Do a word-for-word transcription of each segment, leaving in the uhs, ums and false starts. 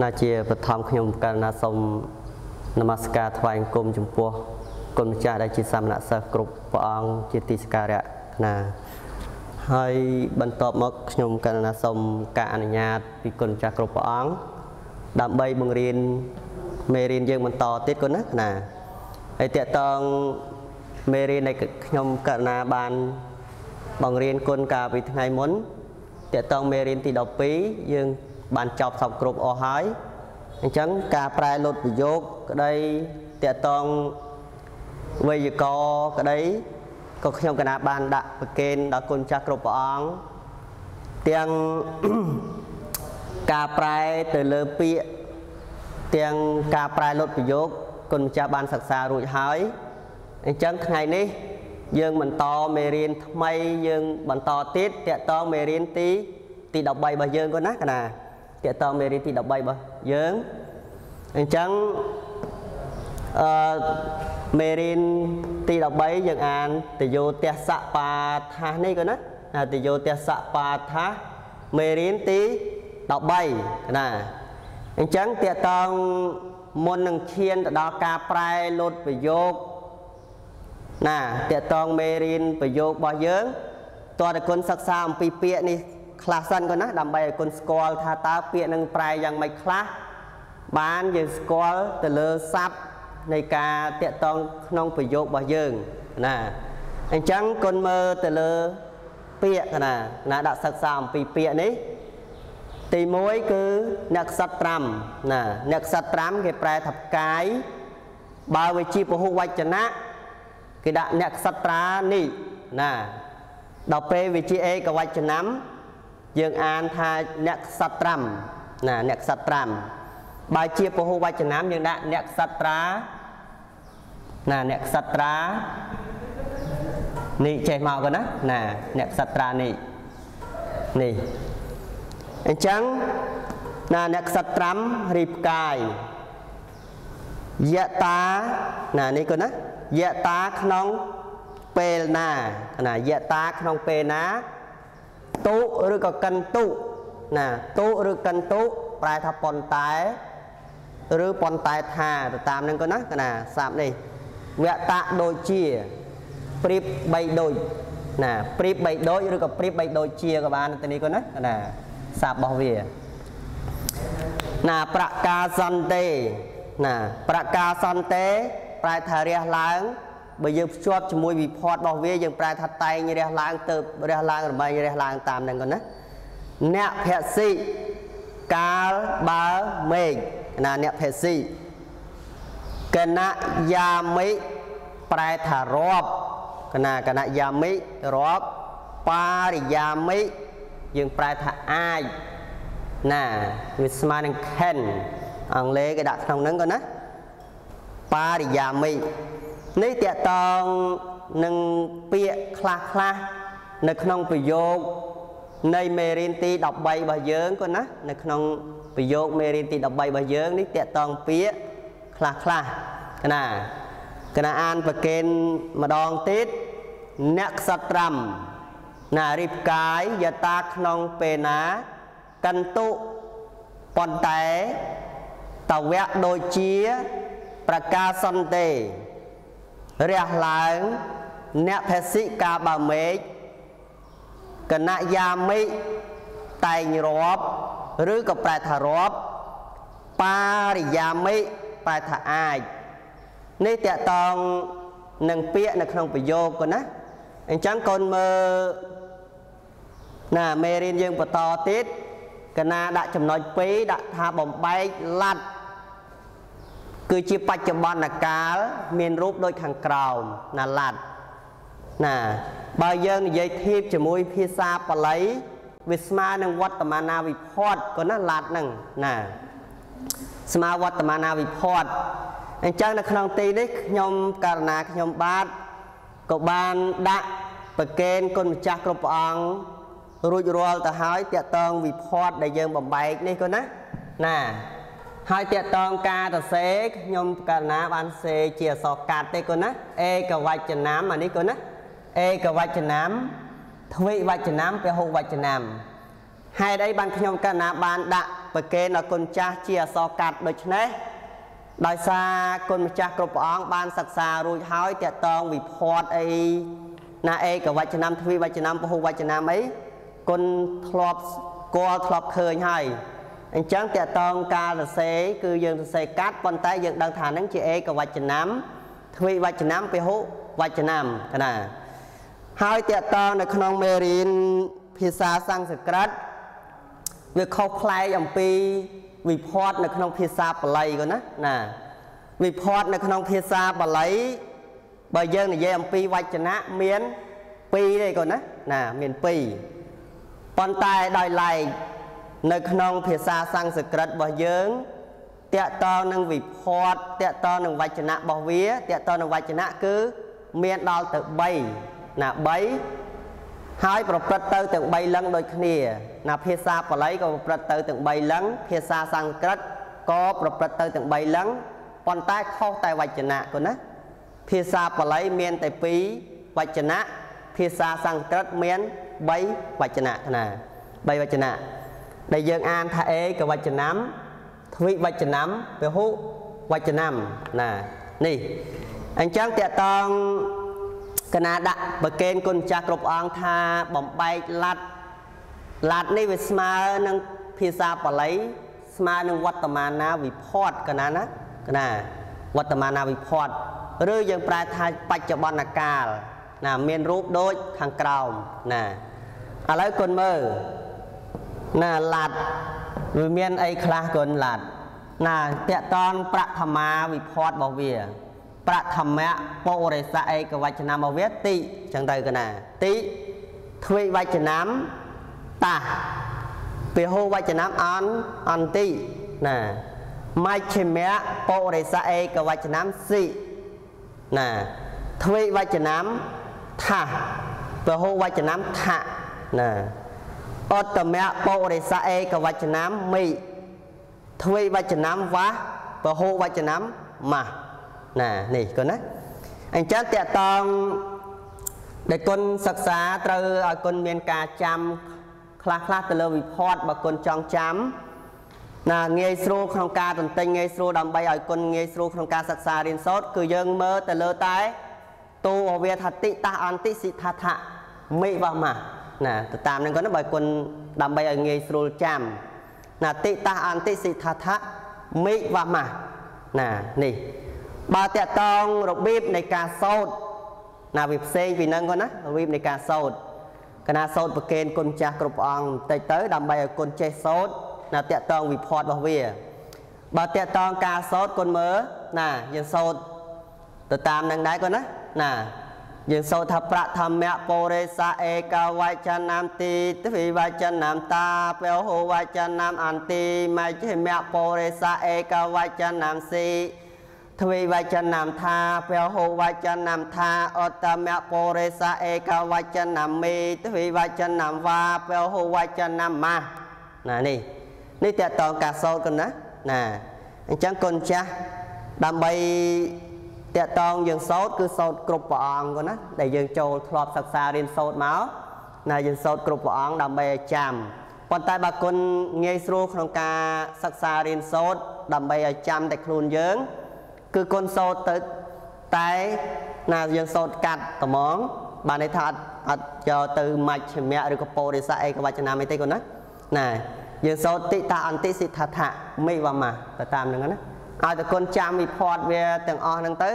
น่าเชื่อประทามขยมการนาสมนมัสการถวายกรมจุมพัวกรมจ่าได้จิตสามนักสกรุปปองจิตติสการะนะให้บรรทบมักขยมการนาสมการอนุญาตปีกรมจ่ากรุปปองดำใบบางเรียนเมรินยังบรรทบติดกันนะนะไอเตะตองเมรินในขยมการนาบานบางเรียนกลกาไปทั้งไงม้นเตะตองเมรินติดดอกปียังบานจอบสอบกรุบอหายฉันการปลายลดประโยคก็ได้แต่ตอนเวียกอก็ได้ก็ขยมกันบานดักประเกณฑ์ดักคนจากกรุบอองเตียงการปลายเตลเปียเตียงการปลายลดประโยคคนจากบานศึกษารุ่ยหายฉันไงนี่ยังมันต่อเมรินทำไมยังมันต่อติดแต่ตอนเมรินตีตีดอกใบบะเยิงก็นักนะเตะตองเมริตีดอกใบบะเยิงอันจังเมรินตีดอกใบยังอ่านติโยเตะสะปาทานี่ก็นะติโยเตะสะปาทาเมรินตีดอกใบนะอันจังเตะตองมนนังเชียนดอกกาปลายลดประโยคนะเตะตองเมรินประโยคบะเยิงตัวแต่คนศักดิ์สามปีเปียนี่คลาสันก็นะดำใบคนสกอลทาตาเปียนังปลายยังไม่คลาบ้านยังสกอลแต่เลอซับในการเตะตองน้องประโยคบะเยิงนะอันจังคนเมื่อแต่เลอเปียนะนะดักสักสามปีเปียนี้ตีมวยคือนักสัตรามนะนักสัตรามคือแปลทับกายบาวิจิปหุวัจนะคือดักนักสัตรานี่นะดอกเปรวิจิเอกวัจนะยังอ่านทายเนกสัตรัมนะเนกสัตรัมบาเชียปโฮวัจนามยังได้เนกสัตรานะเนกสัตรานี่ใจเมากันนะนะเนกสัตรานี่นี่อันจังนะเนกสัตรัมรีบกายยะตานะนี่กันนะยะตาขนองเปลนานะยะตาขนองเปลนาตุหรือก็กันตุนะตุหรือกันตุปลายทับปนตายหรือปนตายทาตามนั้นก็นะนะสามนี่เวตะโดยเชียปริบใบโดยนะปริบใบโดยหรือก็ปริบใบโดยเชียกับบานตอนนี้ก็นะนะสาบบาวเวียนะประกาศนเตนะประกาศนเตปลายทาเรียหลังบางอย่างชอบจมวยวิพอดบอกเวียยังปลายทัดไตยังเรียล้างเติบเรียล้างหรือไม่เรียล้างตามนั่นก่อนนะเนี่ยเพศสีกาลบาเมกนะเนี่ยเพศสีกนะยามิปลายทารอบกนะกนะยามิรอบปาริยามิยังปลายทาอายนะวิสมานังเคนอังเลกระดักตรงนั้นก่อนนะปาริยามินี่แต่ตอนหนึ่งเปียคลาคลาในขนมประโยคในเมรินตีดอกใบบะเยิงก็นะในขนมประโยคเมรินตีดอกใบบะเยิงนี่แต่ตอนเปียคลาคลาขณะขณะอ่านประเกณฑ์มาดองติดนักสัตรัมนาริบกายยาตาขนมเปนากันตุปอนเตตะเวะโดยเชียประกาศนเตเรียกหลังเนเพสิกาบาเมกกนายามิไตรอบหรือกับปลายทารอบปาริยามิปลายทาอายนี่แต่ตอนหนึ่งเปียในขนมประโยคก่อนนะอันจังคนเมื่อน่ะเมรินยังปตอติดกนาดะจำนวนปีดะทาบ่มใบลัดคือชีปัจจุบันกาลเมียนรูปโดยขังกล่าวน่าหลัดน่ะบางอย่างยายทิพย์จมุยพิซาปลายวิสมาหนึ่งวัตมานาวิพอดก็น่าหลัดนั่งน่ะสมาวัตมานาวิพอดอันจังนักนองตีได้ยมการนาขยมบาทกบาลดะประเกณฑ์คนจากกรปองรุยรัวแต่หายเตะตองวิพอดได้ยังบ่มใบนี่ก็นะน่ะหายเตะตองกาตะเสกยมกาณาบันเสเจียสอกาเตกนะเอกวัจนามอันนี้ก็นะเอกวัจนามทวิวัจนามเปหุวัจนามให้ได้บันขยมกาณาบันดะ ประเกณฑ์คนจ้าเชี่ยสกัดโดยเฉพาะโดยซาคนจ้ากรุบอ่างบานศักษารุ่ยหายเตะตองวิพอดไอนาเอกับวัจนามทวีวัจนามพหุวัจนามไอคนทลอบกัวทลอบเคยให้จังเตะตองกาเสคือยังเสกัดปนแต่ยังดังฐานนั้นเจเอกับวัจนามทวีวัจนามพหุวัจนามขนาดหายเตะตองในขนมเมรินพิซาสังสกัดเมื่อเขาพลายอย่างปีวิพอดในขนมพิซาปลายก่อนนะน่ะวิพอดในขนมพิซาปลายใบเยื่อในเยี่ยมปีวัจนะเมียนปีได้ก่อนนะน่ะเมียนปีปอนตายดอยไหลในขนมพิซาสังสกัดใบเยื่อเตะตอนหนึ่งวิพอดเตะตอนหนึ่งวัจนะบ่เวียเตะตอนหนึ่งวัจนะคือเมียนดาวเตะใบน่ะใบหายประประเตอตึงใบลังโดยขณีนาเพศาปลายก็ประเตอตึงใบลังเพศาสังกัดก็ประประเตอตึงใบลังปอนใต้เข้าใต้วัจนะก่อนนะเพศาปลายเมียนแต่ปีวัจนะเพศาสังกัดเมียนใบวัจนะขณะใบวัจนะในเยื่ออ่านทะเอกับวัจนะทวิวัจนะไปหูวัจนะน่ะนี่อันจังแต่ตองขณะดักบเกณฑ์คนจากรบอ่างทาบ่มใบลัดลัดในวิสมาหนึ่งพิซาปลายสมาหนึ่งวัตมานาวิพอดขณะนะขณะวัตมานาวิพอดหรือยังปลายทายปัจจุบันกาลนะเมียนรูปโดยทางกล่าวนะอะไรคนเมื่อนะลัดหรือเมียนไอคลาคนลัดนะเตะตอนประธรรมาวิพอดบ่เวียประธรรมะปอริสะเอกวัจนามเวติจังใดกันนะติทวีวัจนามตาเปโหวัจนามอันอันตินะไม่ใช่แม้ปอริสะเอกวัจนามสินะทวีวัจนามทะเปโหวัจนามทะนะอัตแม้ปอริสะเอกวัจนามมิทวีวัจนามวะเปโหวัจนามมาน่ะนี่คนนะอันจังแต่ตอนเด็กคนศึกษาเตอคนเมียนกาจำคลาคลาเตอวิพอดบางคนจองจำน่ะเงยสู้โครงการตนเต็งเงยสู้ดำใบอ่อยคนเงยสู้โครงการศึกษาเรียนสดคือยังเมื่อเตอตายตัวเวียทัติตาอันติสิทธะไม่บ้ามาน่ะตามนั้นก็นะบางคนดำใบอ่อยเงยสู้จำน่ะติตาอันติสิทธะไม่บ้ามาน่ะนี่บาเตะตองระบีบในการโซดนาวิบเซงวินังก่อนนะระบีบในการโซดขณะโซดประเกณฑ์คนจากกรุบอ่างเตยเตยดำใบคนเจโซดนาเตะตองวิพอดบ่เวียบาเตะตองการโซดคนเมื่อน่ะยังโซดติดตามดังไหนก่อนนะน่ะยังโซดทัพพระธรรมะโพเรสะเอกวัจนามตีทวีวัจนามตาเปโหวัจนามอันตีไม่ใช่แม่โพเรสะเอกวัจนามสีทวีวัจนามธาเปโหวัจนามธาอัตมะโพเรสะเอกวัจนามมีทวีวัจนามวาเปโหวัจนามมาน่ะนี่นี่แต่ตอนการโซดกันนะน่ะอันจังคนจ้ะดำใบแต่ตอนยังโซดคือโซดกรุบปองกันนะแต่ยังโจทลอบศึกษาเรียนโซดมาน่ะยังโซดกรุบปองดำใบจำปนตายบางคนเงยสู้โครงการศึกษาเรียนโซดดำใบจำแต่ครูนเยิงคือคนโซดตึกไตนายังโซดกัดตะมองบานในถาดอัดเจอตือมาเฉมะหรือกระโปริสะเอกวัจนาไม่ติก่อนนะน่ะยังโซดติตาอันติสิทธะไม่ว่ามาแต่ตามนั่นนะเอาแต่คนจำมีพอดเวียแต่งออกนั่งเตย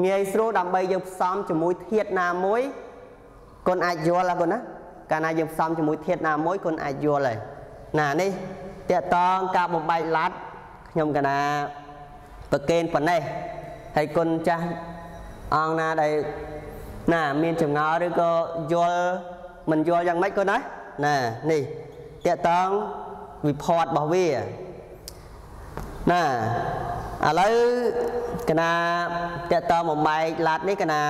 เงยสู้ดำใบยังซ้อมจมูกเทียดนามวยคนอายุอะไรก่อนนะการนายยังซ้อมจมูกเทียดนามวยคนอายุอะไรน่ะนี่เตะตองกาบใบลัดยมกันนะประเกณฑ์ปันได้ให้คนจะอ่างนาได้น่ะเมียนจังเงาหรือก็ยอมันยอยังไม่ก็นะน่ะนี่เตะตองวิพอดบ่เวียน่ะอะไรกันนะเตะตองหม่อมใบลาดนี่กันนะ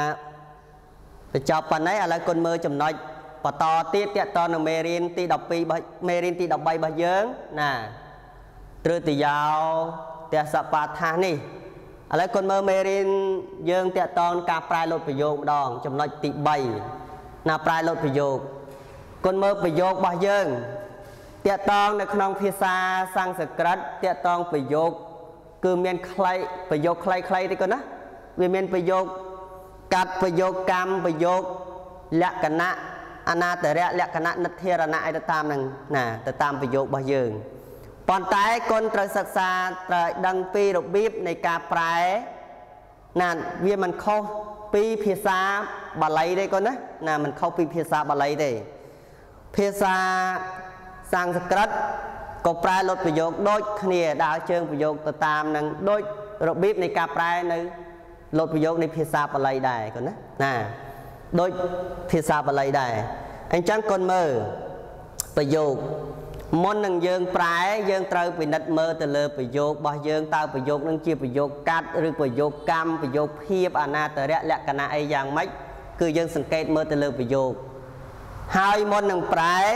ไปจับปันได้อะไรคนมือจำน้อยปตอตีเตะตองเมรินตีดอกปีเมรินตีดอกใบใบเยิ้งน่ะตรือตียาวแต่สปาธานี่อะไรคนเมื่อเมรินยังแต่ตอนการปลายลดประโยคดองจำนวนติใบนาปลายลดประโยคคนเมื่อประโยคบ่ยัง เตะตองในขนมพิซาสร้างสกัดเตะตองประโยคคือเมียนใครประโยคใครใครดีก่อนนะเวียนประโยคกัดประโยคกรรมประโยคละกณะอนาแต่ละละกณะนัทเทระนะไอตตามนั่งน่ะแต่ตามประโยคบ่เยิงปอนตายคนตรศึกษาตรดังปีรบีบในกาปลายน่ะเวียนมันเข้าปีพิซาบาลัยได้ก่อนนะน่ะมันเข้าปีพิซาบาลัยได้พิซาสร้างสกัดก็ปลายลดประโยคโดยเนียดาวเชิงประโยคตามนั่งโดยรบีบในกาปลายในลดประโยคในพิซาบาลัยได้ก่อนนะน่ะโดยพิซาบาลัยได้อันจังก่อนเมื่อประโยคมนหนึ่งเยิงปลายเยิงเตาไปนัดเมื่อแต่เลอประโยคบ่เยิงเตาประโยคนั่งเชี่ยประโยคกัดหรือประโยคกรรมประโยคเพียบอาณาแต่ละละกณะไออย่างไม่คือเยิงสังเกตเมื่อแต่เลอประโยคหายมนหนึ่งปลาย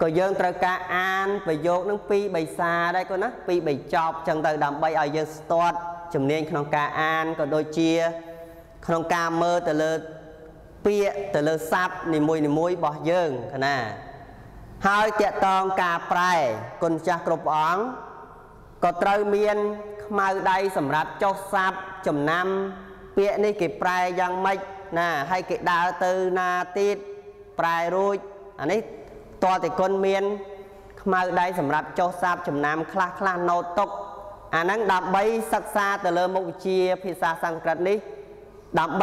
ก็เยิงตระการอ่านประโยคนั่งปีใบซาได้ก็นะปีใบจอบจังเตาดำใบเอาเยิงสตอดจำเนียนขนมการอ่านก็โดยเชี่ยขนมการเมื่อแต่เลอเปียแต่เลอซับในมวยในมวยบ่เยิงขนาดหายเตะตองกาปลายคนจะกรบอ๋องก็เตยเมียนมาได้สำหรับเจ้าซับจำนำเปียในเก็บปลายยังไม่น่ะให้เก็บดาวตือนาติดปลายรู้อันนี้ตัวแต่คนเมียนมาได้สำหรับเจ้าซับจำนำคลาคลาโนตกอันนั้นดับใบสักซาแต่เลอมุกเชียพิซาสังกัดนี้ดับใบ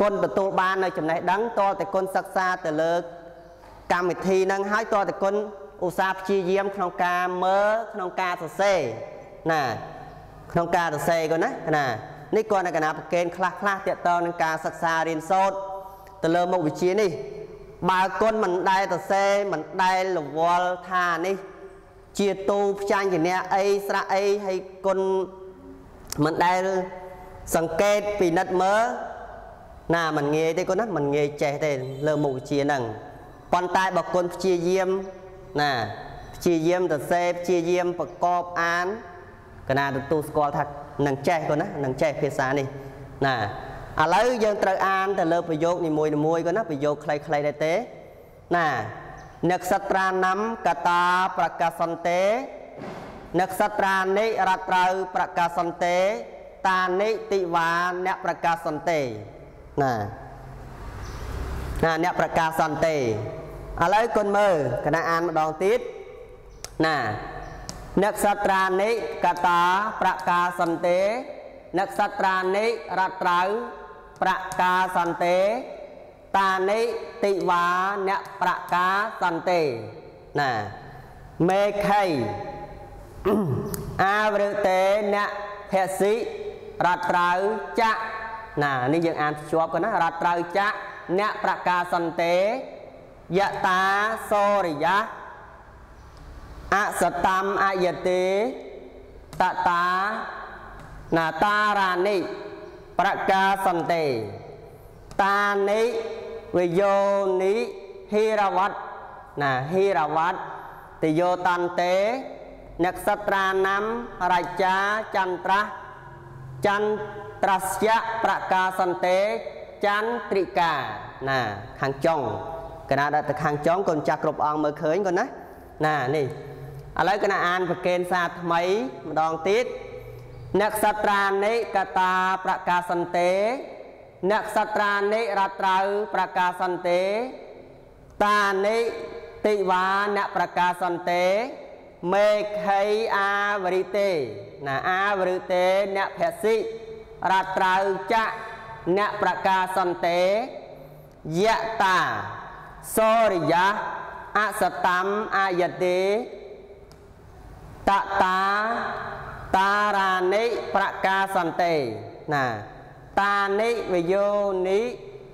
คนประตูบานในจำนายดังตัวแต่คนสักซาแต่เลอกรรมทีนั่งหายตัวแต่คนอุตสาห์ชี้เยี่ยมขนมกาเมื่อขนมกาตัวเซ่น่ะขนมกาตัวเซ่ก่อนนะน่ะนี่ก่อนในขณะประเกณฑ์คลาคลาเตะตอนในการศึกษาเรียนสดแต่เริ่มมองวิชีนี่บางคนมันได้ตัวเซ่มันได้หลวงทานี่เจียตูพิจารณ์อย่างเนี้ยไอ้สระไอ้ให้คนมันได้สังเกตปีนัดเมื่อน่ะมันเงยได้ก่อนนะมันเงยใจได้เริ่มมองวิชีนั่งปอนตายบอกคนชี้เยี่ยมน่ะชี้เยี่ยมแต่เซฟชี้เยี่ยมประกอบอ่านขณะตัวสกอลทักหนังแจ้ก่อนนะหนังแจ้ภาษานี่น่ะอะไรยังตระอ่านแต่เลิกประโยคในมวยในมวยก่อนนะประโยคใครใครได้เตะน่ะนักสตราน้ำกตาประกาศน์เตะนักสตรานิรัตราประกาศน์เตะตานิติวานะประกาศน์เตะน่ะน่ะเนี่ยประกาศน์เตะอะไรคนเมื่อขณะอ่านมาดองติดน่ะนักสตรานิกตาประกาสันเตนักสตรานิรัตราประกาสันเตตานิติวานะประกาสันเตน่ะเมฆัยอาบริเตนะเพศิรัตราจะน่ะนี่ยังอ่านชอบกันนะรัตราจะนะประกาสันเตยะตาโสริยะอสตัมอายเตตะตานาตารานิประกาสันเตตานิวิโยนิฮิรวัตนาฮิรวัตติโยตันเตนักสตรานัมราชาจันตระจันตรัสยะประกาสันเตจันตริกานาขังจงขณะดัดตะขังจ้องคนจากรบอองเมื่อเขินก่อนนะน่ะนี่อะไรขณะอ่านประเกณฑ์ศาสตร์ไหมดองติดนักสตรานิกตาประกาสันเตนักสตรานิรัตราประกาสันเตตานิติวานะประกาสันเตเมฆัยอาวริเตนะอาวริเตนะเพศิรัตราจะนะประกาสันเตยะตาโสริยะอสตัมอายเตตะตาตารานิประกาสันเตนะตานิวิโยนิ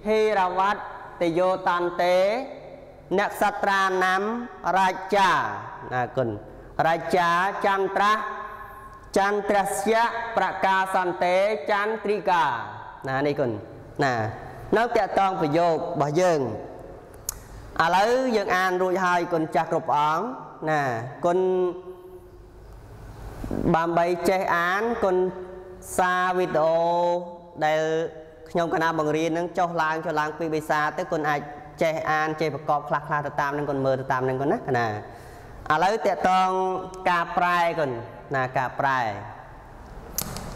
ฮิรวัตติโยตันเตนักสตรานัมราชานะคุณราชาจันตระจันตรัสยะประกาสันเตจันตริกานะนี่คุณนะนักเตะตองประโยคบ่เยิงอะไรยังอ่านรู้ให้คนจากรบอ๋องนะคนบางใบเจอ่านคนซาวิโอได้ขยมคณะบางเรียนนั่งเจ้าลางเจ้าลางปีบิซาแต่คนอาจเจอ่านเจประกอบคลาคลาตามนั่งคนเมื่อตามนั่งคนนะขณะ แล้วแต่ตองกาปลายก่อนนะกาปลาย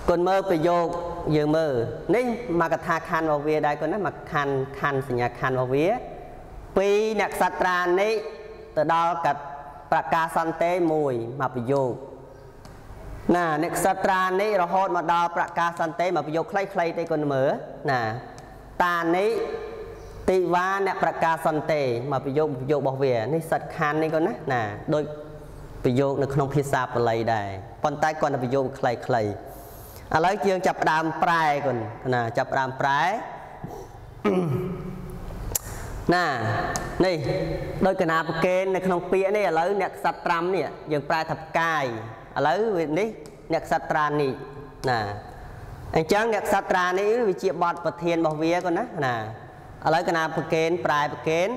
คนเมื่อไปโยกยืมมือนี่มากระทาคันวเวียได้คนนั้นมาคันคันสัญญาคันวเวียปีนักสัตรานี้ต่อดาวกับประกาศสันเตมวยมาไปโยกน่ะนักสัตรานี้เราโหดมาดาวประกาศสันเตมาไปโยกใครใครได้คนเมื่อน่ะตานี้ติวานักประกาศสันเตมาไปโยกโยกบอกเวียนี่สัตคันนี่คนนั้นน่ะโดยไปโยกในขนมพิซซ่าอะไรได้ปนใต้ก่อนไปโยกใครใครอะไรเกี่ยวกับดามปลายก่อนนะจับดามปลายน่ะนี่โดยกนาประเกณฑ์ในขนมเปี๊ยะนี่อะไรเนี่ยสัตรามเนี่ยอย่างปลายทับกายอะไรนี่เนี่ยสัตรานี่น่ะไอ้เจ้าเนี่ยสัตรานี่วิจิบอดประเทียนบอกเวียก่อนนะน่ะอะไรกนาประเกณฑ์ปลายประเกณฑ์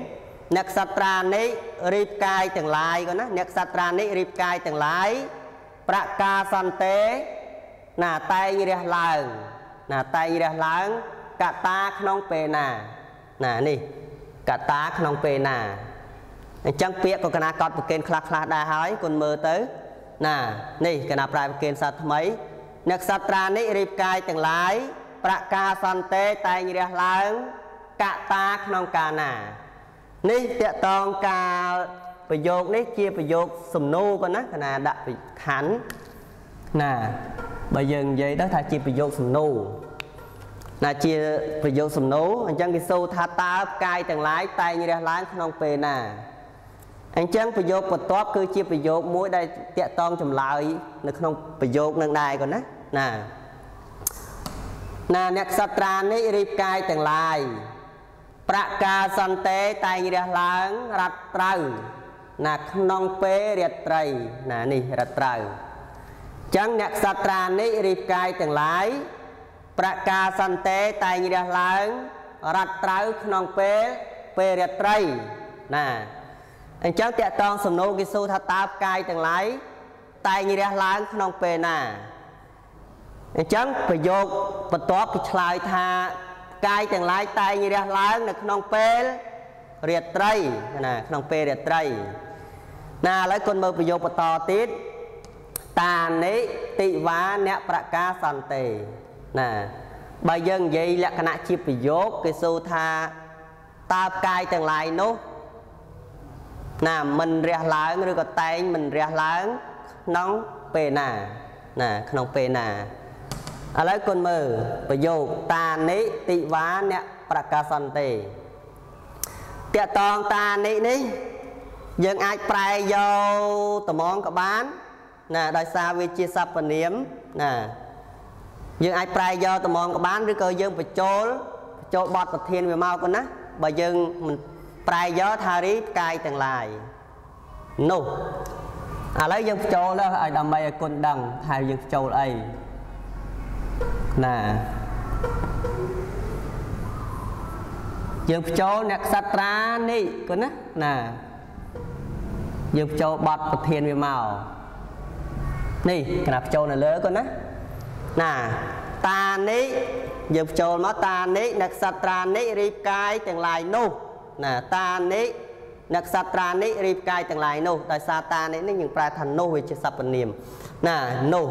เนี่ยสัตรานี่รีบกายแต่งลายก่อนนะเนี่ยสัตรานี่รีบกายแต่งลายประกาสันเตน่ะไตยีเรียหลังน่ะไตยีเรียหลังกะตาขนมเปน่ะน่ะนี่กะตาขนมเปน่ะจังเปียกก็คณะกอดประเกณฑ์คลาคลาได้หายคนมือเต๋อน่ะนี่คณะปลายประเกณฑ์สัตว์ทำไมนักสัตรานี่รีบกายแต่งหลายประกาสันเตไตยีเรียหลังกะตาขนมกาน่ะนี่เตะตองกาประโยคนี่เกี่ยวประโยคสมนูก่อนนะคณะดับขันน่ะbây giờ vậy đó thà chia video sầm nô là chia video sầm nô anh chàng đi sâu thà ta cài tầng lái tay như là lái không về nè anh chàng video của top cứ chia video mỗi đây tẹt tông chầm lại nó không video nâng đài còn đó nè nè nhạc sát ra này rip cài tầng lái prakasante tay như là lái rạch trâu nè không về rạch trầy nè nè rạch trâuจังนักสัตรานิริบกายแต่งหลายประกาสันเตไตยเดหลังรัตราขนองเปเปเรตรีน่ะอันจังเตะตองสมโนกิสุทัตตาบกายแต่งหลายไตยเดหลังขนองเปน่ะอันจังประโยคประตอบกิจลายทากายแต่งหลายไตยเดหลังนักขนองเปเรตรีน่ะขนองเปเรตรีน่ะหลายคนเมื่อประโยคประตอติดตาเนติวาเนประกาสันเตน่ะบางอย่างยิ่งลักษณะชีพยกกิสุธาตาบกายแต่งลายนู้น่ะมันเรียหลังหรือก็แต่งมันเรียหลังน้องเปน่ะน่ะน้องเปน่ะอะไรคนมือประโยคตาเนติวาเนประกาสันเตเตะตองตาเนนี้ยังอาจแปลโยตมองกับบ้านน่ะโดยสาวิจิสัพเนียมน่ะยังไอ้ปลายยอตมองกับบ้านหรือก็ยังไปโจลโจบอดประเทียนไปเมากันนะบ่ายังมันปลายยอทาริปกายแต่งลายนู่อะไรยังโจลแล้วไอ้ดำใบคนดังทายยังโจลไอ้น่ะยังโจลนักสัตรานี่กันนะน่ะยังโจบอดประเทียนไปเมานี่ขนาดโจนเลยก็นะน่ะตานี้ยืมโจนมาตานี้นักสัตรานี้รีบกายแต่งลายนู่น่ะตานี้นักสัตรานี้รีบกายแต่งลายนู่แต่ซาตานี้นี่ยังปลายทันนู่วิจิสัพเนียมน่ะนู่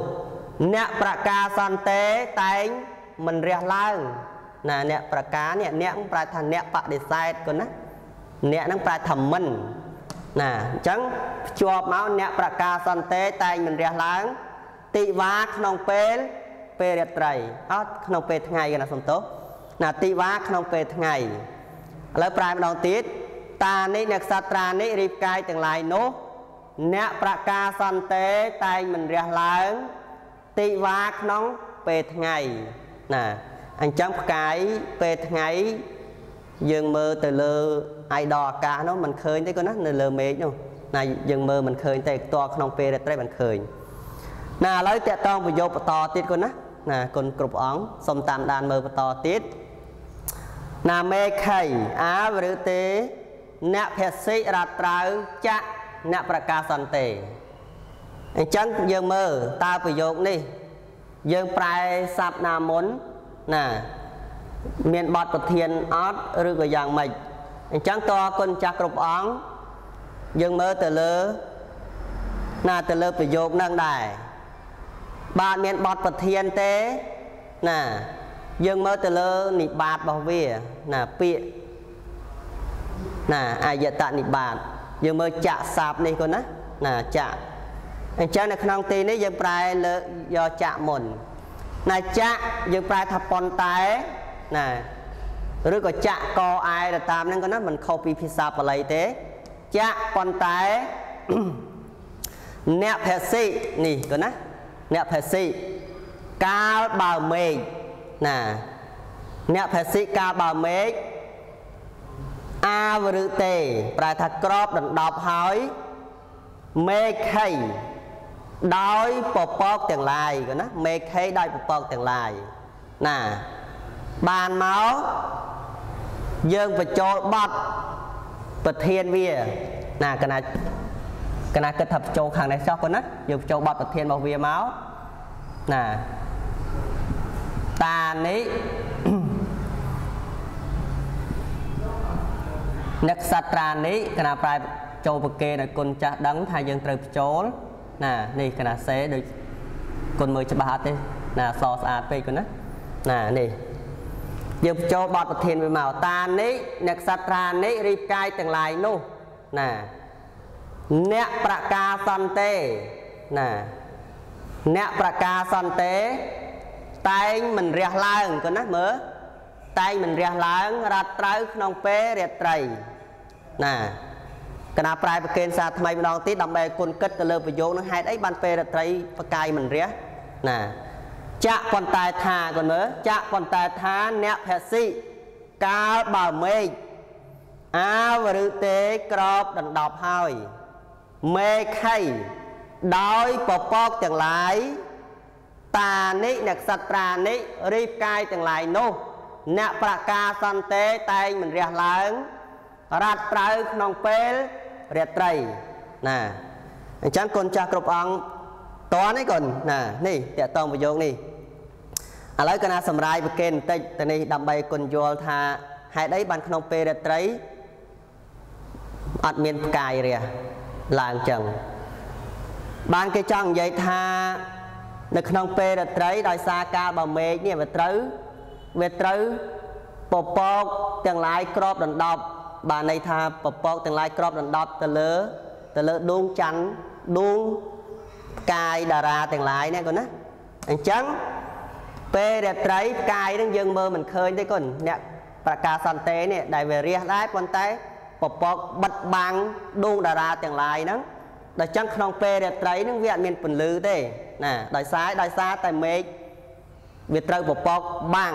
เนี่ยประกาสันเตแต่งมันเรียล่างน่ะเนี่ยประกาเนี่ยเนี่ยปลายทันเนี่ยปะเดซัยก็นะเนี่ยนั่งปลายทำมันน่ะจังจวบเมาเนี่ยประกาศสันเตไตมันเรียหลังติวาขนมเปลเปเรตรีอ้าวขนมเปลทั้งไงกันนะสมโตน่ะติวาขนมเปลทั้งไงแล้วปลายมันลองติดตาในนักสัตรานิริบกายแต่งลายโนเนี่ยประกาศสันเตไตมันเรียหลังติวาขนมเปลทั้งไงน่ะอันจังกายเปลทั้งไงยังมือแต่เลอไอดอกาเนาะมันเคยได้ก็นะเลอเมจเนาะน่ะยังมือมันเคยแต่ตัวขนมเปรตได้มันเคยน่ะแล้วแต่ต้องประโยคต่อติดก็นะน่ะคนกรุบอ๋องสมตามดานมือต่อติดน่ะเมฆไข่อาหรือเตน่ะเพชรศิรัตราจะน่ะประกาสันเตไอ้จังยังมือตาประโยคนี่ยังปลายสับนามนน่ะเมียนบอดประเทียนออดหรือก็อย่างไม่จังตัวคนจากกรุบอ๋องยังเมื่อแต่เลอ น่าจะเลิกไปโยกนั่งได้บาดเมียนบอดปะเทียนเต้น่ะยังเมื่อจะเลิกนิบาดบ่เวียน่ะเปียน่ะอายตะนิบาดยังเมื่อจะสาบนี่คนนะน่ะจะอันเจ้าในขนมตีนี้ยังปลายเลิกยอจะหม่นน่ะจะยังปลายทับปอนตายน่ะหรือก็จะกอไอแต่ตามนั่นก็นั้นมันเข้าปีพิซาปอะไรเต้จะปอนตายเนปเพซีนี่ก็นะเนปเพซีกาบาเมกนะเนปเพซีกาบาเมกอาวรุเตปลายทักกรอบดังดอกหอยเมฆให้ดอยปปอกแต่งลายก็นะเมฆให้ดอยปปอกแต่งลายนะบานเมาเยื่อประโจบัดประเทียนเวียนะขณะขณะกระทับโจขังในซอกคนนั้นอยู่โจบัดประเทียนบอกเวียเมานะตานี้ นักสัตรานี้ขณะปลายโจปเกณฑ์คนจะดังทายยังเติบโจนะนี่ขณะเสดคนมือจะบาดเลยนะซอสอาไปคนนั้นนะนี่ยืมโจบอดประเทนไปเมาตานี้นักสัตรานี้รีบกายแต่งลายนู่นน่ะเนปประกาสันเตน่ะเนปประกาสันเตไตมันเรียล้างก็นะเมื่อไตมันเรียล้างรัดไตรนองเป้เรียไตรน่ะขณะปลายประเกณฑ์ศาสตร์ทำไมนองติดดำใบกุนกัดตะเลิบประโยชน์นั่งให้ได้บันเป้เรียไตรประกายมันเรียน่ะจะปนตายทาก่อนเนอะจะปนตายทาเนปเพซีกาบาเมกอาวรุเตกรอบดังดอกหอยเมฆให้ดอยปปอกแต่งหลายตานินักสัตรานิรีบกายแต่งหลายโนเนปประกาสันเตไตมันเรียหลังรัดไตรนองเปลเรียไตรนะฉันคนจากรบอังตอนนี้ก่อนนะนี่แต่ต้องประโยคนี่อะไรกันนะสำรายประเกณฑ์แต่แต่ในดำใบกลโยธาให้ได้บันขนมเปรตไตรอัดเมียนกายเรียลางจังบานกระจังใหญ่ธาในขนมเปรตไตรดอยซากาบะเมฆเนี่ยเวตรึเวตรึปอบปอกแต่งลายกรอบดันดอบบานในธาปอบปอกแต่งลายกรอบดันดอบตะเลอตะเลอดวงจันทร์ดวงกายดาราแต่งลายเนี่ยก่อนนะอันจังเปเดตรายกายนั่งยืนมือมันเคยได้ก่อนเนี่ยประกาศสันเตเนี่ยได้เวรีได้ปนเตปปอกบัดบางดวงดาราแต่งลายนั้นโดยจังขนมเปเดตรายนั่งเวียนเมียนปุ่นลือได้น่ะโดยซ้ายโดยซ้ายแต่เมฆเวตรายปปอกบาง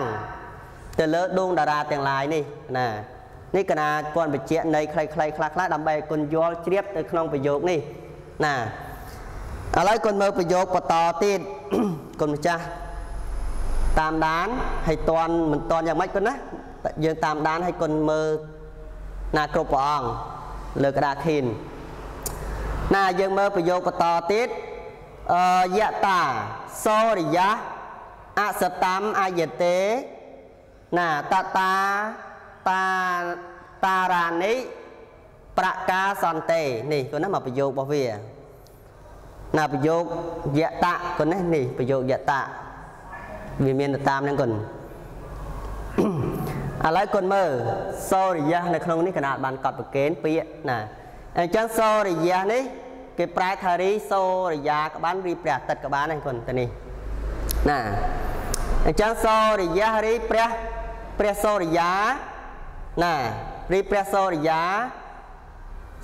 แต่เลอะดวงดาราแต่งลายนี่น่ะนี่ก็น่ะก่อนไปเจาะในใครใครคลาคลาดำใบคนโยนเรียบแต่ขนมประโยคนี่น่ะอะไรคนเมืองประโยคประต่อติดคนมิจ้าตามด้านให้ตอนเหมือนตอนอย่างไม่คนนะยังตามด้านให้คนเมืองนากรบองเลือกระดาษินน่ายังเมืองประโยคประต่อติดยะตาโซริยะอาสตัมอายเตน่าตาตาตาตารานิประกาสันเตนี่คนนั้นมาประโยคบ่เวียน่าประโยคยะตะคนนี้นี่ประโยคยะตะวิเมียนตามนั่นก่อนอะไรคนเมื่อโซริยะในครั้งนี้ขนาดบานกอดประเกณฑ์ปีน่ะไอ้จังโซริยะนี่เก็บปลายทาริโซริยะกับบ้านรีเปรียตัดกับบ้านนั่นก่อนแต่นี่น่ะไอ้จังโซริยะรีเปรียเปรียโซริยะน่ะรีเปรียโซริยะ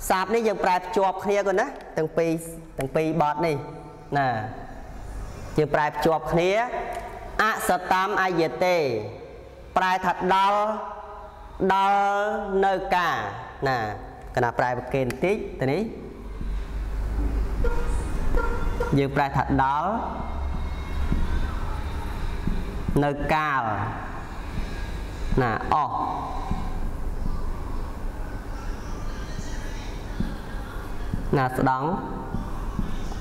สาบนี่ยังปลายจวบเคลียก่อนนะตั้งปีตั้งปีบอดนี่น่ะยังปลายจวบเคลียอะสตามอายเตปลายถัดดอลดอลเนกาน่ะขณะปลายประเกณฑ์ติตอนนี้ยังปลายถัดดอลเนกาน่ะอ๋อน่ะดอง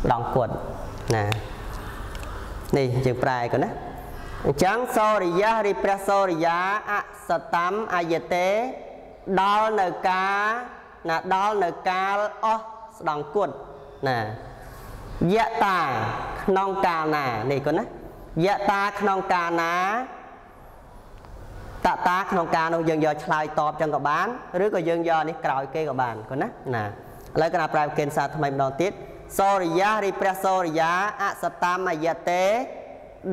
ดองกวดน่ะนี่จึงปลายก่อนนะจังโซริยะริเปรโซริยะอะสตัมอายเตดอลเนกาน่ะดอลเนกาอ๋อดองกวดน่ะ ยะตาขนองกาหนานี่ก็นะยะตาขนองกาหนาตาตาขนองกาเราเยอะๆชลายตอบจังกับบ้านหรือก็เยอะๆนี่กล่าวเกยกับบ้านก็นะน่ะแล้วก็นับรายเกณฑ์ศาสตร์ทำไมมันนอนติดโซริยะริเปรโซริยะอัสตามายะเต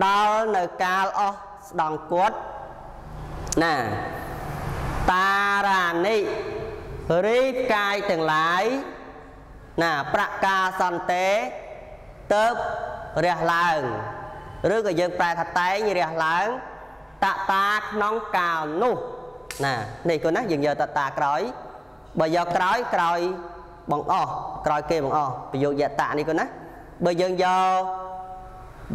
ดาวเนกาลอสดองกวดน่ะตารานิริกายต่างหลายน่ะประกาสันเตเติบเรียหลังหรือก็ยังแปลทัดไตยี่เรียหลังตาตาขนองกานุน่ะนี่ก็นะยังเยอะตาตากร้อยบ่อยกร้อยกร้อยบังอ้อกร้อยเกบังอ้อประโยชน์ยะตานี่ก็นะบ่ยังเยอะ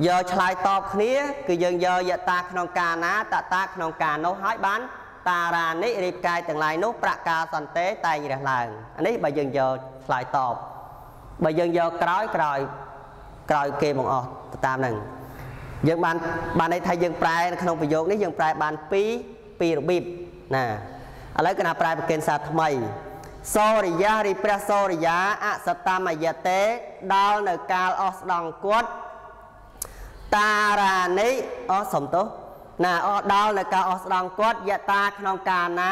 เยอะชลายตอบนี้คือยังเยอะยะตาขนองกานะตาตาขนองกานุหายบ้านตารานิริกายต่างหลายนุประกาสันเตไตยี่เรียหลังอันนี้บ่ยังเยอะชลายตอบบ่ยังเยอะกร้อยกร้อยกร้อยเกบังอ้อตามหนึ่งยังบานบานในไทยยังแปลขนมประโยคนี้ยังแปลบานปีปีหรือบีบนะอะไรก็น่าแปลเป็นเกณฑ์ศาสตร์ทำไมโซริยาริเปรโซริยาอัสตามายะเตดาวเนกาลอสดองกวดตารานิอสมโตนะอดาวเนกาลอสดองกวดยะตาขนมกานะ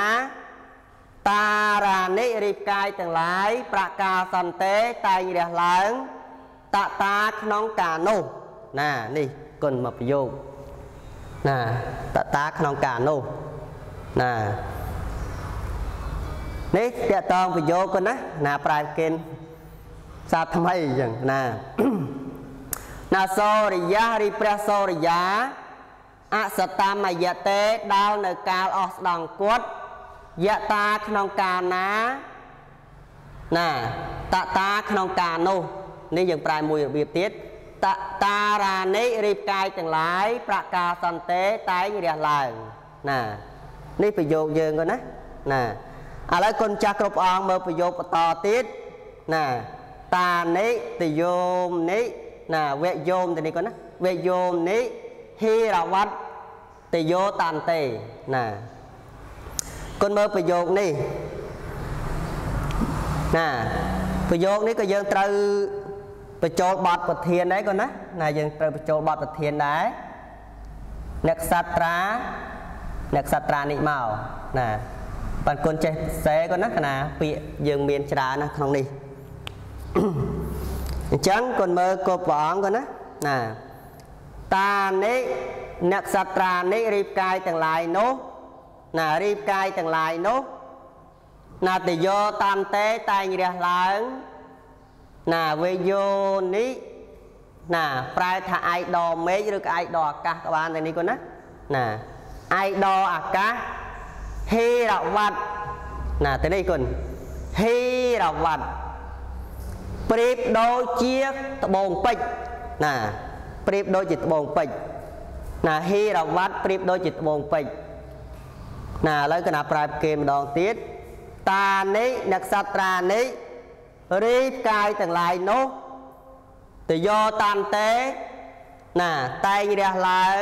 ตารานิริกายต่างหลายประกาสันเตไตยี่เดียหลังตาตาขนมกาโนนะนี่คนมาประโยคน่ะตาตาขนองกาโนน่ะนี่จะต้องประโยคกันนะน่ะปลายเกณฑ์ศาสตร์ทำไมอย่างน่ะ น่ะโซริยะริเปรโซริยะอัสตามายะเตดาวเนกาลอสดองกวดยะตาขนองกานะน่ะตาตาขนองกาโนนี่อย่างปลายมวยเบียบติดตาตารานิริกายต่างหลายประกาสันเตไตยี่เรียหลังน่ะนี่ประโยคเยิงกันนะน่ะอะไรคนจักรบอองเมื่อประโยคต่อติดน่ะตาเนติโยมนิน่ะเวโยมตัวนี้ก่อนนะเวโยมนิฮิรวัตติโยตันเตน่ะคนเมื่อประโยคนี่น่ะประโยคนี้ก็เยิงตรึประโจบอดประเทียนได้ก่อนนะนายยังเติมประโจบอดประเทียนได้นักสัตรานักสัตรานิเมาน่ะปัจจุบันเจเสก่อนนะน่ะเปียยังเมียนชรานะของนี่ จังคนเมื่อโกบองก่อนนะน่ะตาเนนักสัตรานิรีบกายต่างหลายโนน่ะรีบกายต่างหลายโนนาติโยตามเตตายเรียหลังน่ะเวโยนิน่ะปลายถ้าไอดอเมจหรือไอดออากาศกบาลแต่นี้ก็นะน่ะไอดออากาศเฮระวัดน่ะแต่นี้คนเฮระวัดปรีบโดยเจี๊ยตบงปิดน่ะปรีบโดยจิตบงปิดน่ะเฮระวัดปรีบโดยจิตบงปิดน่ะแล้วก็น่ะปลายเกมดองติดตาเนนักสัตราเนรีบกายต่างหลายโนติโยตันเตน่ะไตเรียหลัง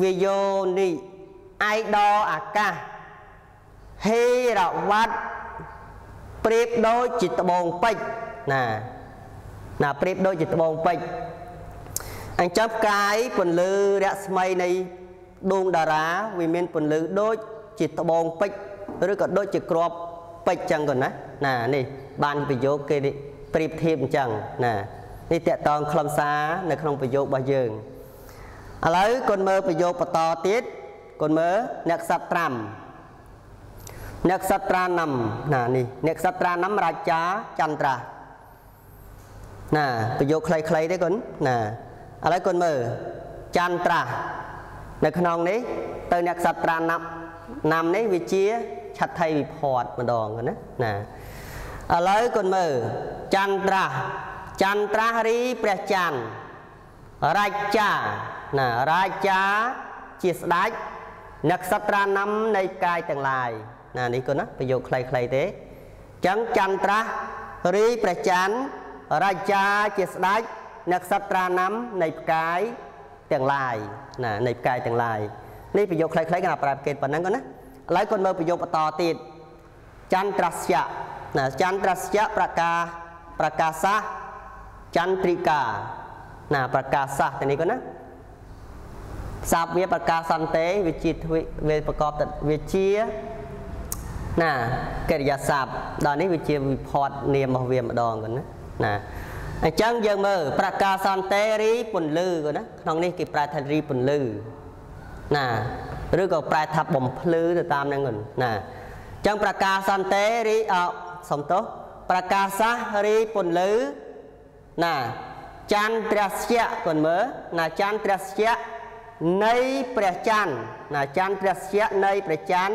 วิโยนิไอดออากาเฮระวัดปรีบโดยจิตบงปิดน่ะน่ะปรีบโดยจิตบงปิดอันจับกายปนลือเรียสมัยในดวงดาราวิเมนปนลือโดยจิตบงปิดหรือก็โดยจิตกรอบปิดจังก่อนนะน่ะนี่บานประโยคเกดิปรีบเทียมจังน่ะนี่แต่ตอนคลำซาในขนมประโยคบางอย่างอะไรคนเมื่อประโยคปตอติดคนเมื่อนักสัตรามนักสัตรานำน่ะนี่นักสัตราน้ำราชาจันตราน่ะประโยคใครๆได้ก่อนน่ะอะไรคนเมื่อจันตราในขนมนี้เติมนักสัตรานำนำนี้วิเชียชัดไทยวิพอดมาดองกันนะน่ะอะไรคนเมื่อจันทราจันทราหรีเปรจันราชาน่ะราชาจิตได้นักสัตรานำในกายต่างหลายน่ะนี่ก็นะประโยคใครๆเด้จังจันทราหรีเปรจันราชาจิตได้นักสัตรานำในกายต่างหลายน่ะในกายต่างหลายนี่ประโยคใครๆกันนะปราบเกณฑ์ปนนั้นก็นะอะไรคนเมื่อประโยคต่อติดจันทรัสยะน่ะจันทรัสยะประกาประกาศะ จันทริกาน่ะประกาศสักแต่นี้ก็นะสาบเวียประกาศสันเตวิจิตเวประกอบแต่เวเชียน่ะเกิดยาสาบตอนนี้เวเชียวิพอดเนียมเวียมดองกันนะน่ะจังยังมือประกาศสันเตรีปุ่นลือก็นะน้องนี่กี่ปลายทันรีปุ่นลือน่ะหรือก็ปลายทับบ่มพลื้อตามนั่นเงินน่ะจังประกาศสันเตรีอ่ะสมโตประกาศรีปุ่นลือน่ะจันทรัสเชะก่อนเมื่อน่ะจันทรัสเชะในประจันน่ะจันทรัสเชะในประจัน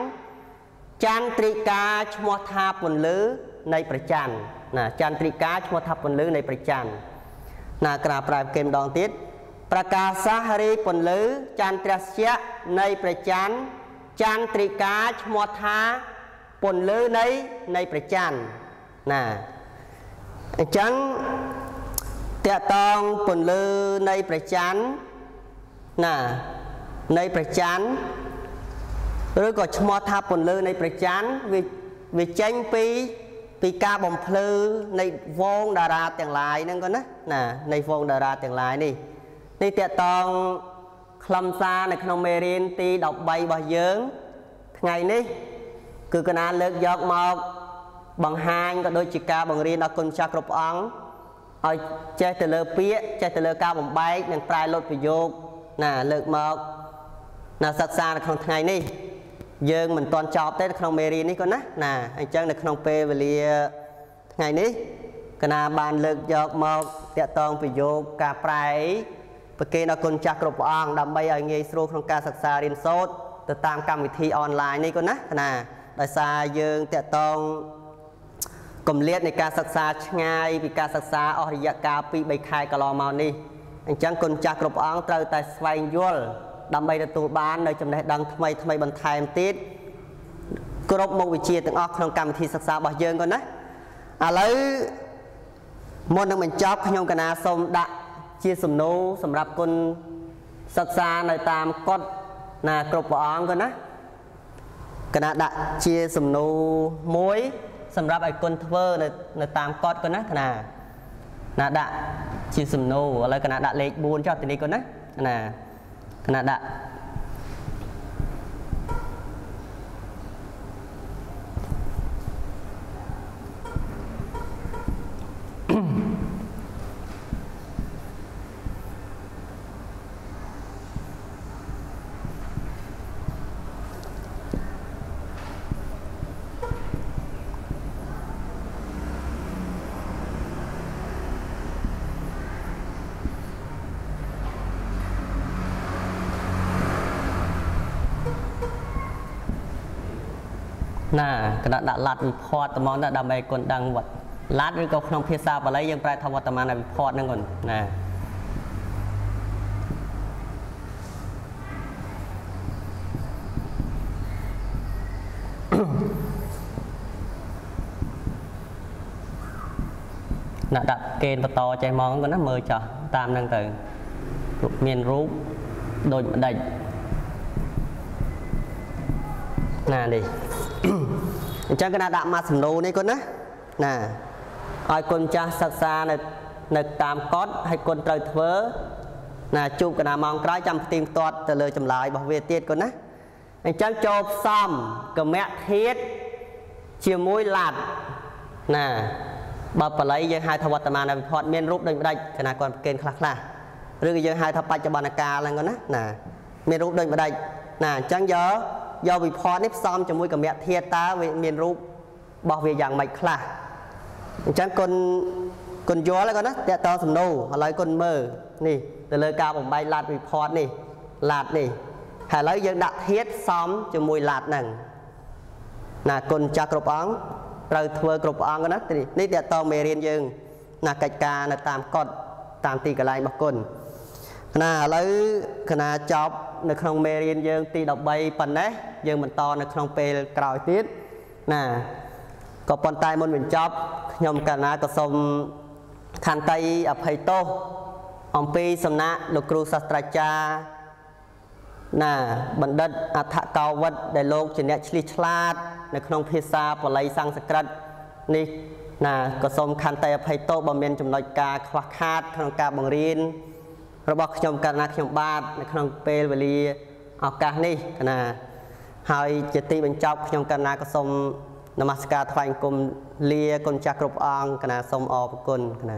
จันทริกาชมทาปุ่นลือในประจันน่ะจันทริกาชมทาปุ่นลือในประจันน่ะกราบปลายเกมดองติดประกาศรีปุ่นลือจันทรัสเชะในประจันจันทริกาชมทาปุ่นลือในในประจันน่ะจังเจ้าต้องปนลือในประจันน่ะในประจันหรือก็ชมทับปนลือในประจันวิวิจัยปีปีกาบ่มพลือในวงดาราแต่งลายนั่นก็นะน่ะในวงดาราแต่งลายนี่นี่เจ้าต้องคลำซาในขนมเมรินตีดอกใบใบเยิ้งไงนี่คือกระนั้นเลิกยกมาบังหางก็โดยจิกาบังเรียนเอาคนชาครบอังเอาเจตเลเปียเจตเลกาบมใบหนึ่งปลายลดประโยคน่ะเลิกมาน่ะศึกษาในครั้งไงนี่เยิงเหมือนตอนจอบเต้นครั้งเมรีนี่ก็นะน่ะไอ้เจ้าในครั้งเปเวลีไงนี่กนาบานเลิกยกมาเตะตองประโยคกาปลายประเกณฑ์เอาคนจักรบอ่างดำใบเอาเงยสู้ครั้งการศึกษาเรียนโซดติดตามกรรมวิธีออนไลน์นี่ก็นะน่ะได้สายเยิงเตะตองกลมเลียดในการศึกษาง่ายปีการศึกษาอริยกาปีใบคายกะลอมานี่อันจังคนจากกรบอ่างเตยแต่สวายยุลดำใบตะตูบ้านโดยจำได้ดังทำไมทำไมบรรทายติดกรบมวิเชียต่างออกทางการวิธีศึกษาบ่เยิงก่อนนะอะไรมนต์ดังเหมือนจ๊อบขยงกนาสมดะเชียสมนูสำหรับคนศึกษาในตามกฎนากรบอ่างก่อนนะกนาดะเชียสมนูมวยสำหรับไอ้คนเวอร์ในตามกอดก็นะขนาดขนาดชีสมโนอะไรขนาดเล็กบูนชอบตัวนี้ก็นะขนาดขนาดน่ะกระดาษลัดวิพอดตะมองน่ะดำใบกลดังวัดลัดหรือกับขนมเพียซาบอะไรยังปลายทวัตมาน่ะวิพอดนั่งก่อนน่ะน่ะดับเกณฑ์ประตอใจมองก็น่ะเมยจ่อตามนั่งตื่นเมียนรูปโดยได้น่ะดิจังกนาดมาสมโนนี่ก็นะน่ะไอ้คนจะศึกษาในในตามก๊อตให้คนเตยเถอน่ะจูบกนามองใกล้จำตีมตอดแต่เลยจำลายบาเวเตียดก็นะจังจบซ้ำกับแม่เทียดเชี่ยมุ้ยหลัดน่ะบาปไหลยังหายทวัตมาในพอดเมียนรูปได้ไม่ได้ขณะก่อนเกณฑ์คลักน่ะหรือยังหายทับปัจจุบันกาอะไรก็นะน่ะเมียนรูปได้ไม่ได้น่ะจังเยอะยาววิพอนิพซ้อมจมูกกับเมียเทียตาเวียนรูปบอกเวียอย่างไม่คลาจังคนคนย้อนแล้วก็นะแต่ตอนสมนูอะไรคนเมื่อนี่แต่เลยกาผมใบลาดวิพอนี่ลาดนี่หายแล้วยังดักเทียซ้อมจมูกลาดหนึ่งน่ะคนจากกรบอ่างเราเถื่อกรบอ่างก็นะนี่แต่ตอนเมรีนยังน่ะกิจการน่ะตามกฎตามตีกระไรบางคนน่ะแล้วขณะจบในคลองเมรินยังตีดอกใบปั่นนะยังเหมือนตอนในคลองเปลกราวติดน่ะก็ปนตายมันเหมือนจับยมกันนะก็สมขันไตอภัยโตอมปีสำนักหลวงครูศาสตราจารย์น่ะบัณฑิตอัฐกาวัดได้โลกชนิดชลิชลาดในคลองพิซาปลายสังสกัดนี่ นะก็สมคันแต่ภัยโตบำเพ็ญจำนวนกาขวักคาดขนมกาบังรินระบบขนมกาหนักขนมบาดขนมเปรวลีออกกานี่นะหายเจตีเป็นเจ้าขนมกาหนักก็สมนมัสการทวายกลมเลียกลมจักรบองขณะสมออกกลขณะ